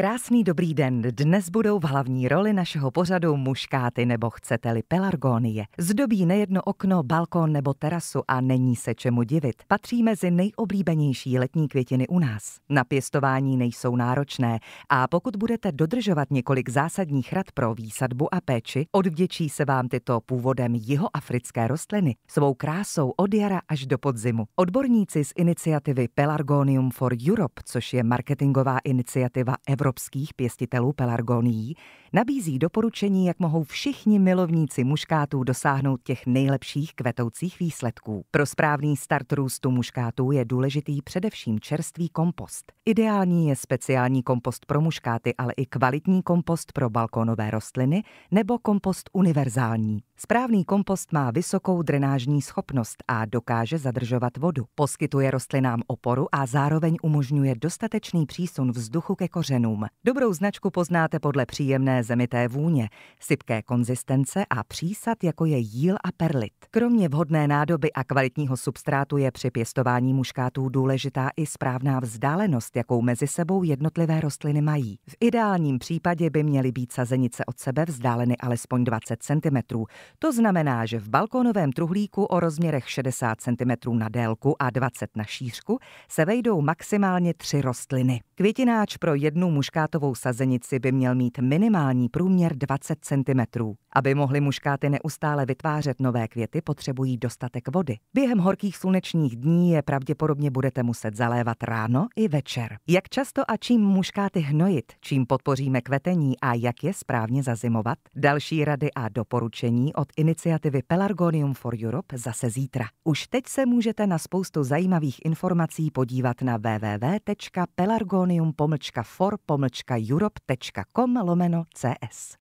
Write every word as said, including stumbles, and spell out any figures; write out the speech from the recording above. Krásný dobrý den, dnes budou v hlavní roli našeho pořadu muškáty nebo chcete-li pelargonie. Zdobí nejedno okno, balkón nebo terasu a není se čemu divit. Patří mezi nejoblíbenější letní květiny u nás. Na pěstování nejsou náročné a pokud budete dodržovat několik zásadních rad pro výsadbu a péči, odvděčí se vám tyto původem jihoafrické rostliny svou krásou od jara až do podzimu. Odborníci z iniciativy Pelargonium for Europe, což je marketingová iniciativa Evropy, evropských pěstitelů pelargonií, nabízí doporučení, jak mohou všichni milovníci muškátů dosáhnout těch nejlepších kvetoucích výsledků. Pro správný start růstu muškátů je důležitý především čerstvý kompost. Ideální je speciální kompost pro muškáty, ale i kvalitní kompost pro balkonové rostliny nebo kompost univerzální. Správný kompost má vysokou drenážní schopnost a dokáže zadržovat vodu. Poskytuje rostlinám oporu a zároveň umožňuje dostatečný přísun vzduchu ke kořenům. Dobrou značku poznáte podle příjemné zemité vůně, sypké konzistence a přísad, jako je jíl a perlit. Kromě vhodné nádoby a kvalitního substrátu je při pěstování muškátů důležitá i správná vzdálenost, jakou mezi sebou jednotlivé rostliny mají. V ideálním případě by měly být sazenice od sebe vzdáleny alespoň dvacet centimetrů. To znamená, že v balkónovém truhlíku o rozměrech šedesát centimetrů na délku a dvacet na šířku se vejdou maximálně tři rostliny. Květináč pro jednu muškátovou sazenici by měl mít minimální průměr dvacet centimetrů. Aby mohly muškáty neustále vytvářet nové květy, potřebují dostatek vody. Během horkých slunečních dní je pravděpodobně budete muset zalévat ráno i večer. Jak často a čím muškáty hnojit, čím podpoříme kvetení a jak je správně zazimovat? Další rady a doporučení od iniciativy Pelargonium for Europe zase zítra. Už teď se můžete na spoustu zajímavých informací podívat na www tečka pelargonium pomlčka for pomlčka europe tečka com lomeno cs.